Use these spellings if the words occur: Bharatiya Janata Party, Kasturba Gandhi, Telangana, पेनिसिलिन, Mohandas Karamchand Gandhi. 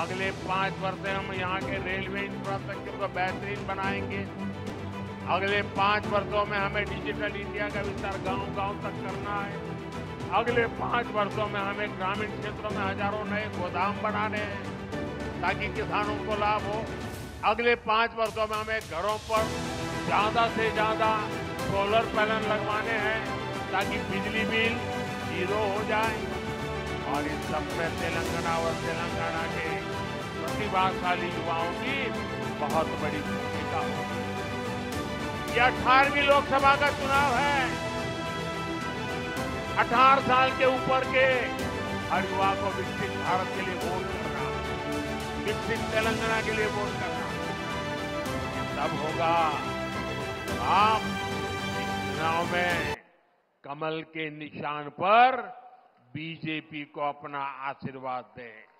अगले 5 वर्ष में हम यहाँ के रेलवे इंफ्रास्ट्रक्चर को बेहतरीन बनाएंगे। अगले 5 वर्षों में हमें डिजिटल इंडिया का विस्तार गांव-गांव तक करना है। अगले 5 वर्षों में हमें ग्रामीण क्षेत्रों में हजारों नए गोदाम बनाने हैं ताकि किसानों को लाभ हो। अगले 5 वर्षों में हमें घरों पर ज़्यादा से ज़्यादा सोलर पैनल लगवाने हैं ताकि बिजली बिल 0 हो जाए। और इस सब में तेलंगाना और तेलंगाना के प्रतिभाशाली युवाओं की बहुत बड़ी भूमिका होगी। 18वीं लोकसभा का चुनाव है। 18 साल के ऊपर के हर युवा को विकसित भारत के लिए वोट करना, विकसित तेलंगाना के लिए वोट करना तब होगा जब आप इस चुनाव में कमल के निशान पर बीजेपी को अपना आशीर्वाद दें।